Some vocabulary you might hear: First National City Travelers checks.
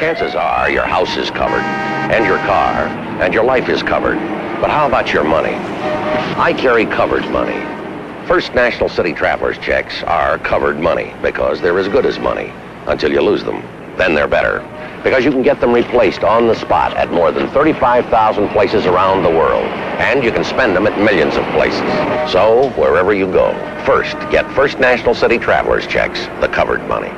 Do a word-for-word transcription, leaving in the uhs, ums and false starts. chances are your house is covered, and your car, and your life is covered. But how about your money? I carry covered money. First National City Travelers checks are covered money because they're as good as money until you lose them. Then they're better because you can get them replaced on the spot at more than thirty-five thousand places around the world. And you can spend them at millions of places. So wherever you go, first get First National City Travelers checks, the covered money.